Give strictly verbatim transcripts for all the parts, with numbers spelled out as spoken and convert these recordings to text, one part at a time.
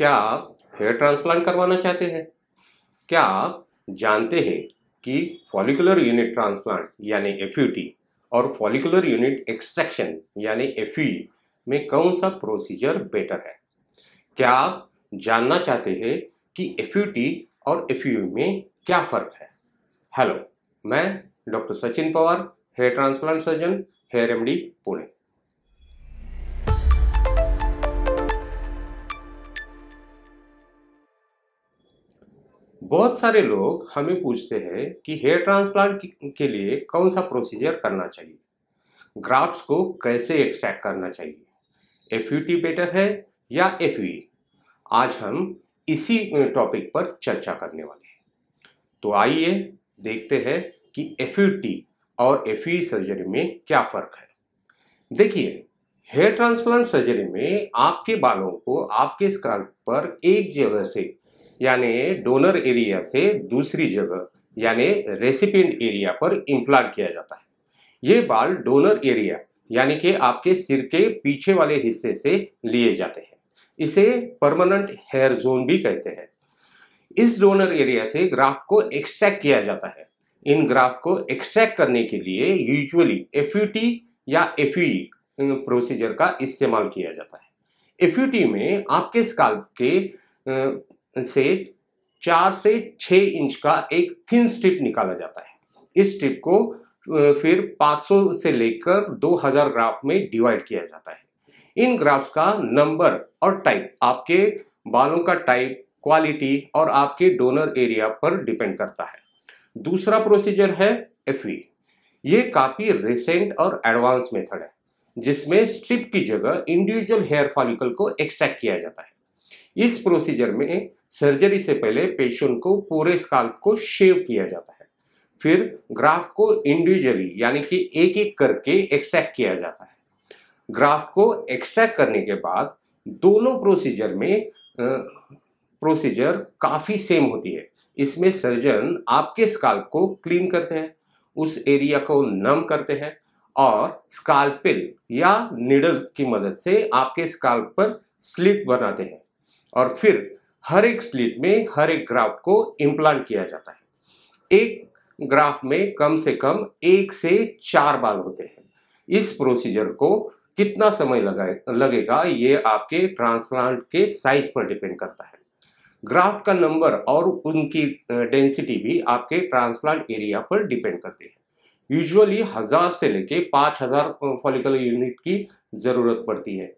क्या आप hair transplant करवाना चाहते हैं? क्या आप जानते हैं कि फॉलिकुलर यूनिट ट्रांसप्लांट यानी एफ यू टी और फॉलिकुलर यूनिट एक्सट्रैक्शन यानी एफ यू ई में कौन सा प्रोसीजर बेटर है? क्या आप जानना चाहते हैं कि एफ यू टी और एफ यू ई में क्या फ़र्क है? हेलो, मैं doctor Sachin Pawar, hair transplant surgeon, hair M D Pune. बहुत सारे लोग हमें पूछते हैं कि हेयर ट्रांसप्लांट के लिए कौन सा प्रोसीजर करना चाहिए, ग्राफ्ट्स को कैसे एक्सट्रैक्ट करना चाहिए, एफ यू टी बेटर है या एफ यू ई। आज हम इसी टॉपिक पर चर्चा करने वाले हैं। तो आइए देखते हैं कि एफ यू टी और एफ यू ई सर्जरी में क्या फ़र्क है। देखिए, हेयर ट्रांसप्लांट सर्जरी में आपके बालों को आपके स्कैल्प पर एक जगह से यानी डोनर एरिया से दूसरी जगह यानी रेसिपिएंट एरिया पर इम्प्लांट किया जाता है। ये बाल डोनर एरिया यानी कि आपके सिर के पीछे वाले हिस्से से लिए जाते हैं। इसे परमानेंट हेयर जोन भी कहते हैं। इस डोनर एरिया से ग्राफ्ट को एक्सट्रैक्ट किया जाता है। इन ग्राफ्ट को एक्सट्रैक्ट करने के लिए यूजुअली एफ यू टी या एफ यू ई प्रोसीजर का इस्तेमाल किया जाता है। एफ यू टी में आपके स्कैल्प के से चार से छः इंच का एक थिन स्ट्रिप निकाला जाता है। इस स्ट्रिप को फिर पाँच सौ से लेकर दो हज़ार ग्राफ में डिवाइड किया जाता है। इन ग्राफ्स का नंबर और टाइप आपके बालों का टाइप, क्वालिटी और आपके डोनर एरिया पर डिपेंड करता है। दूसरा प्रोसीजर है एफ यू ई। ये काफ़ी रिसेंट और एडवांस मेथड है जिसमें स्ट्रिप की जगह इंडिविजुअल हेयर फॉलिकल को एक्सट्रैक्ट किया जाता है। इस प्रोसीजर में सर्जरी से पहले पेशेंट को पूरे स्कैल्प को शेव किया जाता है, फिर ग्राफ्ट को इंडिविजुअली यानी कि एक एक करके एक्सट्रैक्ट किया जाता है। ग्राफ्ट को एक्सट्रैक्ट करने के बाद दोनों प्रोसीजर में प्रोसीजर काफ़ी सेम होती है। इसमें सर्जन आपके स्कैल्प को क्लीन करते हैं, उस एरिया को नम करते हैं और स्कैल्पेल या निडल की मदद से आपके स्कैल्प पर स्लिट बनाते हैं और फिर हर एक स्लिट में हर एक ग्राफ्ट को इम्प्लांट किया जाता है। एक ग्राफ्ट में कम से कम एक से चार बाल होते हैं। इस प्रोसीजर को कितना समय लगेगा ये आपके ट्रांसप्लांट के साइज पर डिपेंड करता है। ग्राफ्ट का नंबर और उनकी डेंसिटी भी आपके ट्रांसप्लांट एरिया पर डिपेंड करती है। यूजुअली हज़ार से लेके पाँच हज़ार फॉलिकल यूनिट की ज़रूरत पड़ती है।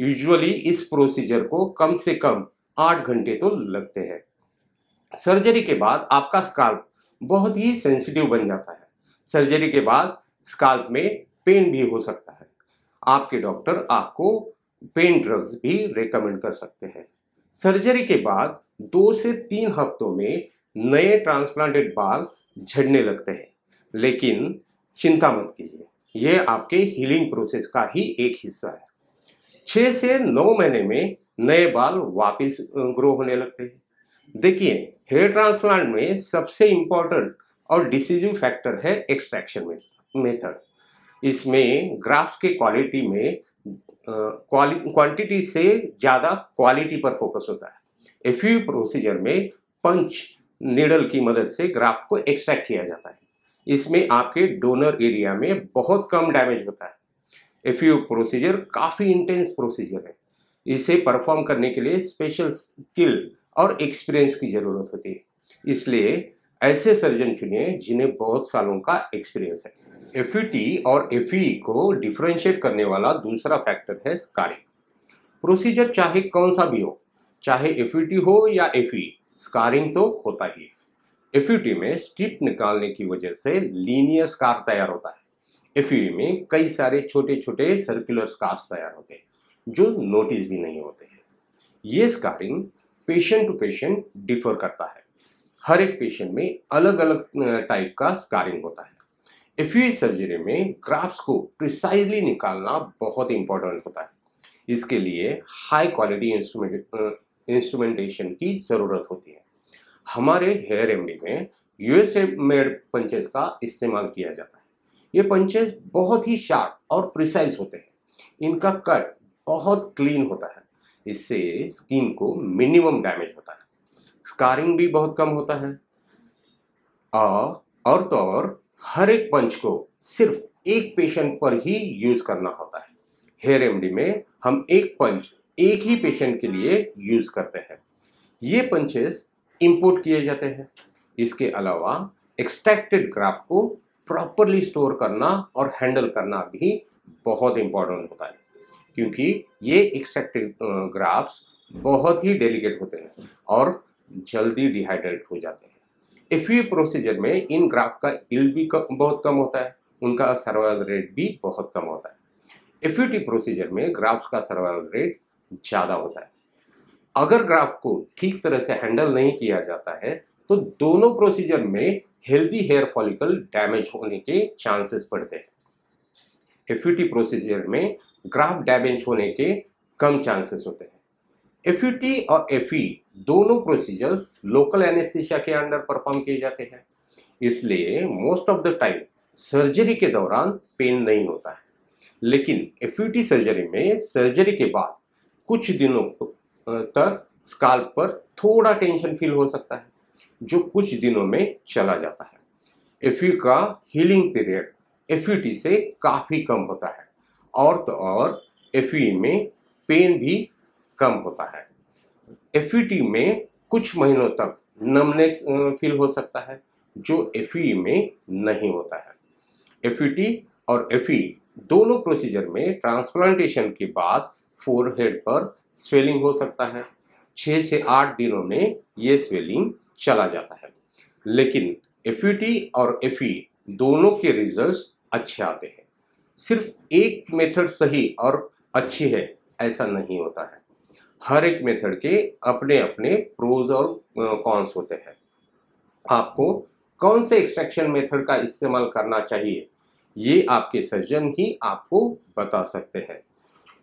यूजुअली इस प्रोसीजर को कम से कम आठ घंटे तो लगते हैं। सर्जरी के बाद आपका स्कैल्प बहुत ही सेंसिटिव बन जाता है। सर्जरी के बाद स्कैल्प में पेन भी हो सकता है। आपके डॉक्टर आपको पेन ड्रग्स भी रेकमेंड कर सकते हैं। सर्जरी के बाद दो से तीन हफ्तों में नए ट्रांसप्लांटेड बाल झड़ने लगते हैं, लेकिन चिंता मत कीजिए, यह आपके हीलिंग प्रोसेस का ही एक हिस्सा है। छः से नौ महीने में नए बाल वापस ग्रो होने लगते हैं। देखिए, हेयर ट्रांसप्लांट में सबसे इम्पॉर्टेंट और डिसीजिव फैक्टर है एक्सट्रैक्शन मेथड। इसमें ग्राफ्स के क्वालिटी में क्वांटिटी से ज़्यादा क्वालिटी पर फोकस होता है। एफ यू ई प्रोसीजर में पंच नीडल की मदद से ग्राफ्ट को एक्सट्रैक्ट किया जाता है। इसमें आपके डोनर एरिया में बहुत कम डैमेज होता है। एफ यू ई प्रोसीजर काफ़ी इंटेंस प्रोसीजर है। इसे परफॉर्म करने के लिए स्पेशल स्किल और एक्सपीरियंस की ज़रूरत होती है। इसलिए ऐसे सर्जन चुनिए जिन्हें बहुत सालों का एक्सपीरियंस है। एफ यू टी और एफ यू ई को डिफ्रेंशिएट करने वाला दूसरा फैक्टर है स्कारिंग। प्रोसीजर चाहे कौन सा भी हो, चाहे एफ यू टी हो या एफ यू ई, स्कारिंग तो होता ही है। एफ यू टी में स्ट्रिप निकालने की वजह से लीनियर स्कार तैयार होता है। एफ यू ई में कई सारे छोटे छोटे सर्कुलर स्कार्स तैयार होते हैं जो नोटिस भी नहीं होते हैं। ये scarring patient to patient differ करता है। हर एक पेशेंट में अलग अलग टाइप का स्कारिंग होता है। एफ यू ई सर्जरी में ग्राफ्स को प्रिसाइजली निकालना बहुत इंपॉर्टेंट होता है। इसके लिए हाई क्वालिटी इंस्ट्रूमेंट इंस्ट्रूमेंटेशन की ज़रूरत होती है। हमारे हेयर एम डी में U S A made punches का इस्तेमाल किया जाता है। ये पंचेस बहुत ही शार्प और प्रिसाइज होते हैं। इनका कट बहुत क्लीन होता है। इससे स्किन को मिनिमम डैमेज होता है, स्कारिंग भी बहुत कम होता है। और, और तो और हर एक पंच को सिर्फ एक पेशेंट पर ही यूज करना होता है। हेयर एमडी में हम एक पंच एक ही पेशेंट के लिए यूज करते हैं। ये पंचेस इंपोर्ट किए जाते हैं। इसके अलावा एक्सट्रैक्टेड ग्राफ्ट को प्रॉपरली स्टोर करना और हैंडल करना भी बहुत इम्पॉर्टेंट होता है, क्योंकि ये एक्सट्रैक्टेड ग्राफ्स बहुत ही डेलिकेट होते हैं और जल्दी डिहाइड्रेट हो जाते हैं। एफ यू प्रोसीजर में इन ग्राफ्ट का यील्ड भी कम, बहुत कम होता है, उनका सर्वाइवल रेट भी बहुत कम होता है। एफ यू टी प्रोसीजर में ग्राफ्स का सर्वाइवल रेट ज़्यादा होता है। अगर ग्राफ्ट को ठीक तरह से हैंडल नहीं किया जाता है तो दोनों प्रोसीजर में हेल्दी हेयर फॉलिकल डैमेज होने के चांसेस बढ़ते हैं। एफ यू टी प्रोसीजर में ग्राफ्ट डैमेज होने के कम चांसेस होते हैं। एफ यू टी और एफ ई दोनों प्रोसीजर्स लोकल एनेस्थीसिया के अंडर परफॉर्म किए जाते हैं, इसलिए most of the time surgery के दौरान पेन नहीं होता है। लेकिन एफ यू टी सर्जरी में सर्जरी के बाद कुछ दिनों तक स्काल्प पर थोड़ा टेंशन फील हो सकता है, जो कुछ दिनों में चला जाता है। एफ यू का healing period F U T से काफ़ी कम होता है और तो और एफ यू में पेन भी कम होता है। एफ यू टी में कुछ महीनों तक नमनेस फील हो सकता है, जो एफ यू में नहीं होता है। एफ यू टी और एफ यू दोनों प्रोसीजर में ट्रांसप्लांटेशन के बाद फोरहेड पर स्वेलिंग हो सकता है। छः से आठ दिनों में ये स्वेलिंग चला जाता है, लेकिन एफ यू टी और एफ ई दोनों के रिजल्ट्स अच्छे आते हैं। सिर्फ एक मेथड सही और अच्छी है ऐसा नहीं होता है, हर एक मेथड के अपने अपने प्रोज और कॉन्स होते हैं। आपको कौन से एक्सट्रैक्शन मेथड का इस्तेमाल करना चाहिए ये आपके सर्जन ही आपको बता सकते हैं।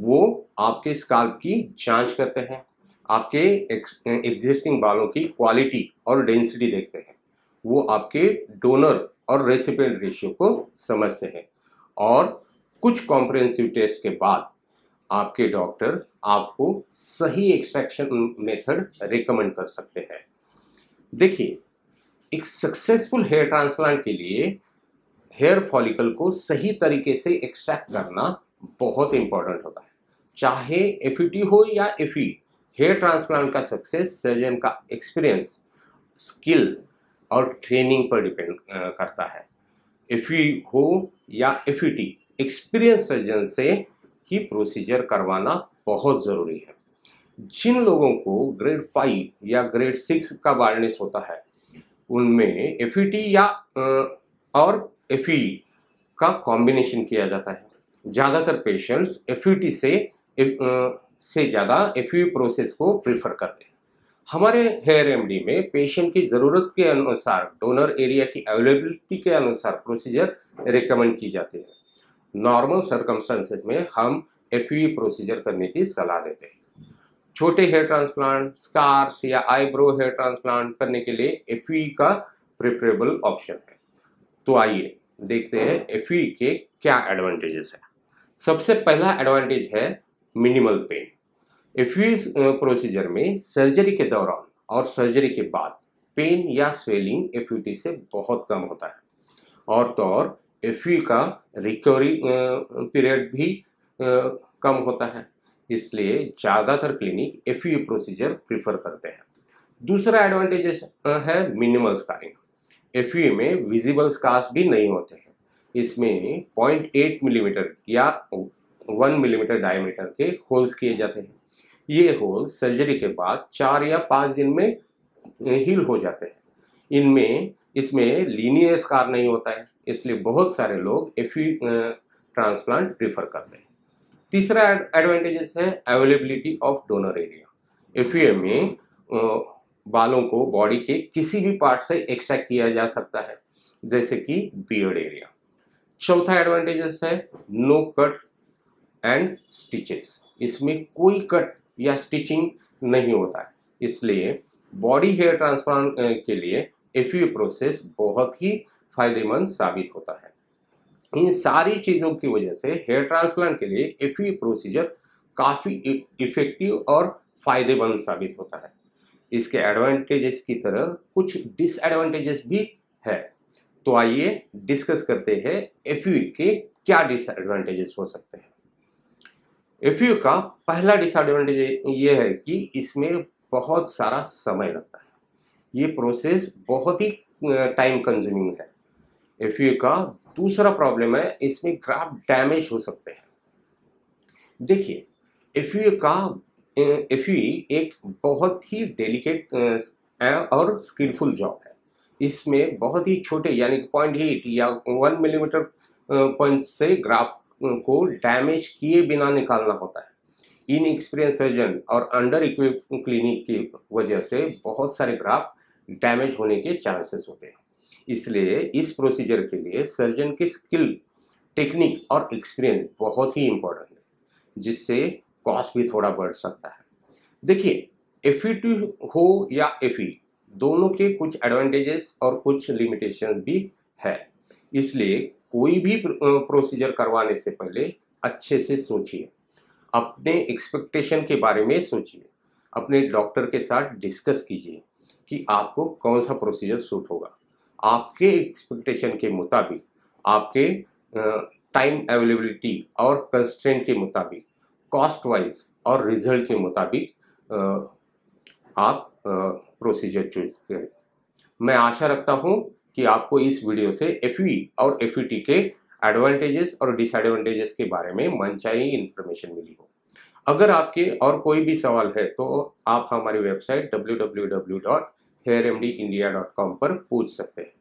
वो आपके स्काल्प की जांच करते हैं, आपके एग्जिस्टिंग बालों की क्वालिटी और डेंसिटी देखते हैं, वो आपके डोनर और रेसिपिएंट रेशियो को समझते हैं और कुछ कॉम्प्रिहेंसिव टेस्ट के बाद आपके डॉक्टर आपको सही एक्सट्रैक्शन मेथड रिकमेंड कर सकते हैं। देखिए, एक सक्सेसफुल हेयर ट्रांसप्लांट के लिए हेयर फॉलिकल को सही तरीके से एक्सट्रैक्ट करना बहुत इंपॉर्टेंट होता है। चाहे एफ यू टी हो या एफ ई, हेयर ट्रांसप्लांट का सक्सेस सर्जन का एक्सपीरियंस, स्किल और ट्रेनिंग पर डिपेंड करता है। एफ यू हो या F U T, experience surgeon से ही प्रोसीजर करवाना बहुत ज़रूरी है। जिन लोगों को ग्रेड फाइव या ग्रेड सिक्स का बार्डनेस होता है, उनमें एफ यू टी या और एफ ई का कॉम्बिनेशन किया जाता है। ज़्यादातर पेशेंट्स एफ यू टी से से ज़्यादा एफ यू प्रोसेस को प्रेफर करते हैं। हमारे हेयर एमडी में पेशेंट की ज़रूरत के अनुसार, डोनर एरिया की अवेलेबिलिटी के अनुसार प्रोसीजर रिकमेंड की जाती है। नॉर्मल सर्कमस्टांसेस में हम एफ यू प्रोसीजर करने की सलाह देते हैं। छोटे हेयर ट्रांसप्लांट, स्कार्स या आईब्रो हेयर ट्रांसप्लांट करने के लिए एफ यू का प्रेफरेबल ऑप्शन है। तो आइए देखते हैं एफ यू के क्या एडवांटेजेस हैं। सबसे पहला एडवांटेज है minimal pain. F U procedure में सर्जरी के दौरान और सर्जरी के बाद पेन या स्वेलिंग एफ यू टी से बहुत कम होता है और तो और एफ यू का रिकवरी पीरियड भी कम होता है, इसलिए ज़्यादातर clinic F U procedure prefer करते हैं। दूसरा एडवांटेज है मिनिमल स्कारिंग। एफ यू में विजिबल स्कार्स भी नहीं होते हैं। इसमें पॉइंट एट मिलीमीटर या वन मिलीमीटर डायमीटर के होल्स किए जाते हैं। ये होल्स सर्जरी के बाद चार या पाँच दिन में हील हो जाते हैं। इनमें इसमें लीनियर स्कार नहीं होता है, इसलिए बहुत सारे लोग एफ यू ट्रांसप्लांट प्रीफर करते हैं। तीसरा एडवांटेजेस है availability of donor area. F U में बालों को बॉडी के किसी भी पार्ट से एक्सट्रैक्ट किया जा सकता है, जैसे कि बियर्ड एरिया। चौथा एडवांटेजेस है नो कट एंड स्टिचेस। इसमें कोई कट या स्टिचिंग नहीं होता है, इसलिए बॉडी हेयर ट्रांसप्लांट के लिए एफ यू प्रोसेस बहुत ही फायदेमंद साबित होता है। इन सारी चीज़ों की वजह से हेयर ट्रांसप्लांट के लिए एफ यू प्रोसीजर काफ़ी इफेक्टिव और फायदेमंद साबित होता है। इसके एडवांटेजेस की तरह कुछ डिसएडवांटेजेस भी है, तो आइए डिस्कस करते हैं एफयू के क्या डिसएडवांटेजेस हो सकते हैं। एफयू का पहला डिसएडवांटेज ये है कि इसमें बहुत सारा समय लगता है, ये प्रोसेस बहुत ही टाइम कंज्यूमिंग है। एफयू का दूसरा प्रॉब्लम है, इसमें ग्राफ डैमेज हो सकते हैं। देखिए एफयू का एफयू एक बहुत ही डेलिकेट और स्किलफुल जॉब है। इसमें बहुत ही छोटे यानी कि पॉइंट एट या वन मिलीमीटर पॉइंट से ग्राफ को डैमेज किए बिना निकालना होता है। इन एक्सपीरियंस सर्जन और अंडर इक्विप्ड क्लिनिक की वजह से बहुत सारे ग्राफ डैमेज होने के चांसेस होते हैं। इसलिए इस प्रोसीजर के लिए सर्जन की स्किल, टेक्निक और एक्सपीरियंस बहुत ही इम्पोर्टेंट है, जिससे कॉस्ट भी थोड़ा बढ़ सकता है। देखिए एफयूट हो या एफयू, दोनों के कुछ एडवांटेजेस और कुछ लिमिटेशंस भी है। इसलिए कोई भी प्रोसीजर करवाने से पहले अच्छे से सोचिए, अपने एक्सपेक्टेशन के बारे में सोचिए, अपने डॉक्टर के साथ डिस्कस कीजिए कि आपको कौन सा प्रोसीजर सूट होगा। आपके एक्सपेक्टेशन के मुताबिक, आपके टाइम अवेलेबिलिटी और कंस्ट्रेंट के मुताबिक, कॉस्ट वाइज और रिजल्ट के मुताबिक आप प्रोसीजर चूज करें। मैं आशा रखता हूं कि आपको इस वीडियो से एफयू और एफयूटी के एडवांटेजेस और डिसएडवांटेजेस के बारे में मनचाही इन्फॉर्मेशन मिली हो। अगर आपके और कोई भी सवाल है तो आप हमारी website W W W dot hair M D India dot com पर पूछ सकते हैं।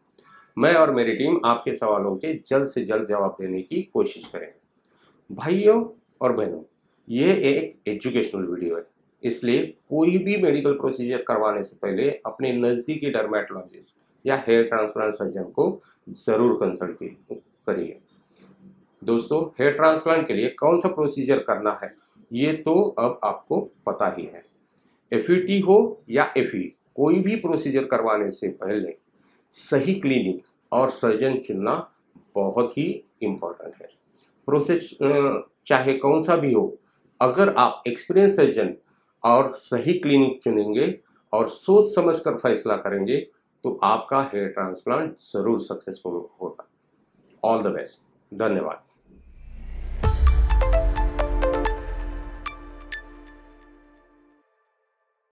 मैं और मेरी टीम आपके सवालों के जल्द से जल्द जवाब देने की कोशिश करेंगे। भाइयों और बहनों, यह एक एजुकेशनल वीडियो है, इसलिए कोई भी मेडिकल प्रोसीजर करवाने से पहले अपने नज़दीकी डर्मेटोलॉजिस्ट या हेयर ट्रांसप्लांट सर्जन को ज़रूर कंसल्ट करिए। दोस्तों, हेयर ट्रांसप्लांट के लिए कौन सा प्रोसीजर करना है ये तो अब आपको पता ही है। एफयूटी हो या एफयू, कोई भी प्रोसीजर करवाने से पहले सही क्लिनिक और सर्जन चुनना बहुत ही इम्पोर्टेंट है। प्रोसेस चाहे कौन सा भी हो, अगर आप एक्सपीरियंस सर्जन और सही क्लिनिक चुनेंगे और सोच समझकर फैसला करेंगे तो आपका हेयर ट्रांसप्लांट ज़रूर सक्सेसफुल होगा। ऑल द बेस्ट, धन्यवाद।